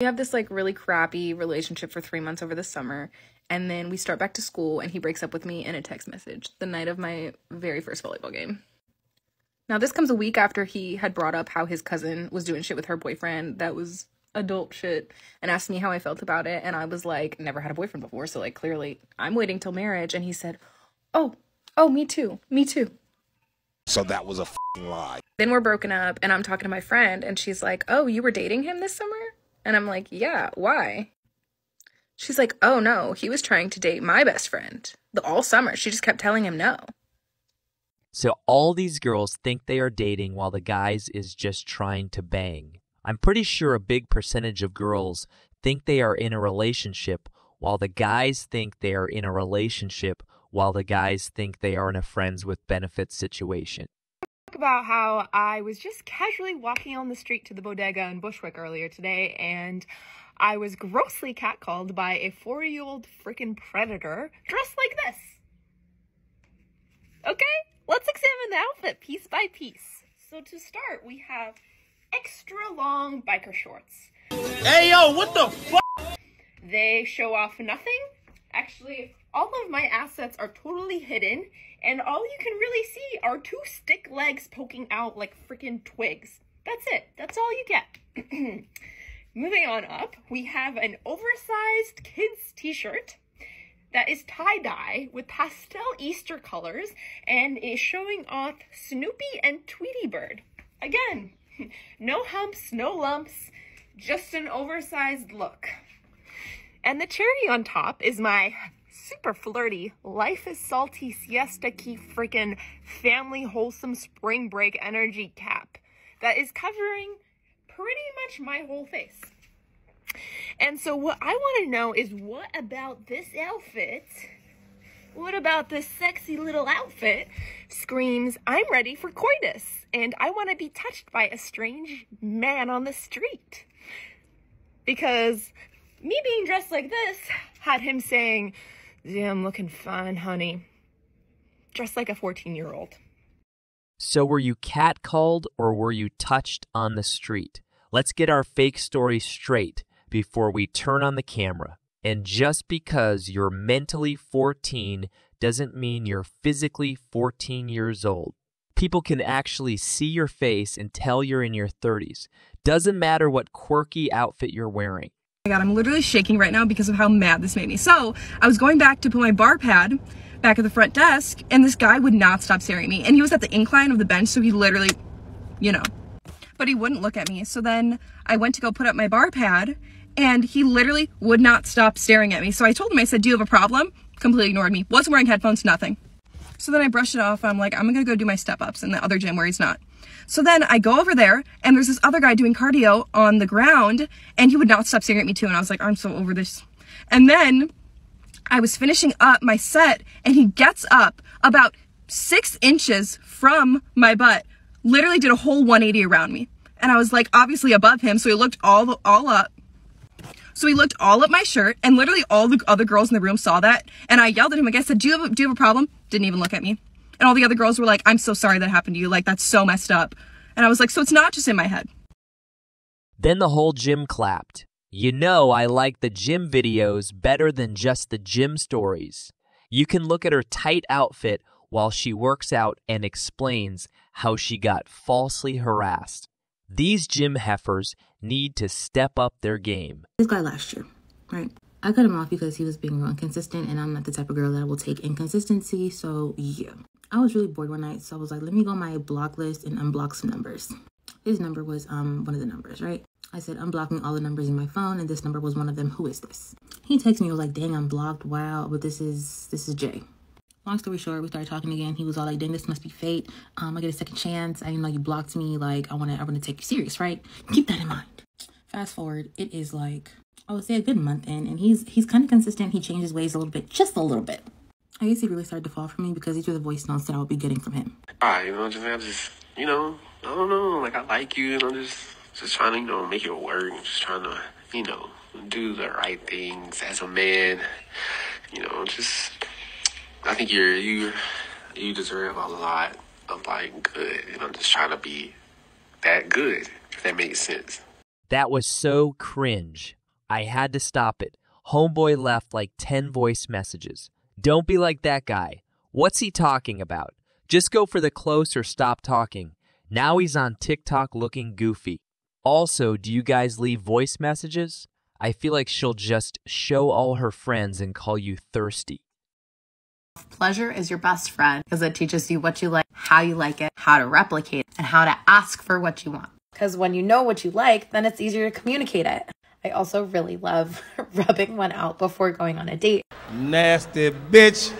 We have this like really crappy relationship for 3 months over the summer, and then we start back to school and he breaks up with me in a text message the night of my very first volleyball game. Now this comes a week after he had brought up how his cousin was doing shit with her boyfriend that was adult shit and asked me how I felt about it, and I was like, never had a boyfriend before, so like clearly I'm waiting till marriage. And he said, oh, me too. So that was a fucking lie. Then we're broken up and I'm talking to my friend and she's like, oh, you were dating him this summer? And I'm like, yeah, why? She's like, oh no, he was trying to date my best friend all summer. She just kept telling him no. So all these girls think they are dating while the guys is just trying to bang. I'm pretty sure a big percentage of girls think they are in a relationship while the guys think they are in a relationship while the guys think they are in a friends with benefits situation. About how I was just casually walking on the street to the bodega in Bushwick earlier today, and I was grossly catcalled by a 4-year-old freaking predator dressed like this. Okay, let's examine the outfit piece by piece. So to start, we have extra long biker shorts. Hey yo, what the fuck? They show off nothing. Actually, all of my assets are totally hidden, and all you can really see are two stick legs poking out like freaking twigs. That's it. That's all you get. Moving on up, we have an oversized kids t-shirt that is tie-dye with pastel Easter colors and is showing off Snoopy and Tweety Bird. Again, no humps, no lumps, just an oversized look. And the cherry on top is my super flirty, life is salty, siesta key freaking family wholesome spring break energy cap that is covering pretty much my whole face. And so what I want to know is, what about this outfit? What about this sexy little outfit screams, I'm ready for coitus and I want to be touched by a strange man on the street? Because me being dressed like this had him saying, damn, looking fine, honey. Dressed like a 14-year-old. So were you catcalled or were you touched on the street? Let's get our fake story straight before we turn on the camera. And just because you're mentally 14 doesn't mean you're physically 14 years old. People can actually see your face and tell you're in your 30s. Doesn't matter what quirky outfit you're wearing. Oh my God, I'm literally shaking right now because of how mad this made me. So I was going back to put my bar pad back at the front desk, and this guy would not stop staring at me, and he was at the incline of the bench, so he literally, you know, but he wouldn't look at me. So then I went to go put up my bar pad and he literally would not stop staring at me. So I told him, I said, do you have a problem? Completely ignored me. Wasn't wearing headphones, nothing. So then I brushed it off. I'm like, I'm gonna go do my step ups in the other gym where he's not. So then I go over there and there's this other guy doing cardio on the ground and he would not stop staring at me too. And I was like, I'm so over this. And then I was finishing up my set and he gets up about 6 inches from my butt, literally did a whole 180 around me. And I was like, obviously above him. So he looked all up. So he looked all up my shirt, and literally all the other girls in the room saw that. And I yelled at him, I guess, said, do you have a problem? Didn't even look at me. And all the other girls were like, I'm so sorry that happened to you. Like, that's so messed up. And I was like, so it's not just in my head. Then the whole gym clapped. You know, I like the gym videos better than just the gym stories. You can look at her tight outfit while she works out and explains how she got falsely harassed. These gym heifers need to step up their game. This guy last year, right? I cut him off because he was being real inconsistent, and I'm not the type of girl that will take inconsistency, so yeah. I was really bored one night, so I was like, let me go on my block list and unblock some numbers. His number was one of the numbers, right? I said, unblocking all the numbers in my phone, and this number was one of them. Who is this? He texted me, was like, dang, I'm blocked, wow, but this is Jay. Long story short, we started talking again. He was all like, dang, this must be fate. I get a second chance. I know you blocked me. Like, I want to take you serious, right? Keep that in mind. Fast forward, it is like, I would say a good month in, and he's kind of consistent. He changed his ways a little bit, just a little bit. I guess he really started to fall for me because these were the voice notes that I would be getting from him. I'm just, you know, I don't know. Like, I like you, and I'm just trying to, you know, make it work. I'm just trying to, you know, do the right things as a man. You know, just... I think you deserve a lot of, like, good, and I'm just trying to be that good, if that makes sense. That was so cringe. I had to stop it. Homeboy left like 10 voice messages. Don't be like that guy. What's he talking about? Just go for the close or stop talking. Now he's on TikTok looking goofy. Also, do you guys leave voice messages? I feel like she'll just show all her friends and call you thirsty. Pleasure is your best friend because it teaches you what you like, how you like it, how to replicate it, and how to ask for what you want. Because when you know what you like, then it's easier to communicate it. I also really love rubbing one out before going on a date. Nasty bitch.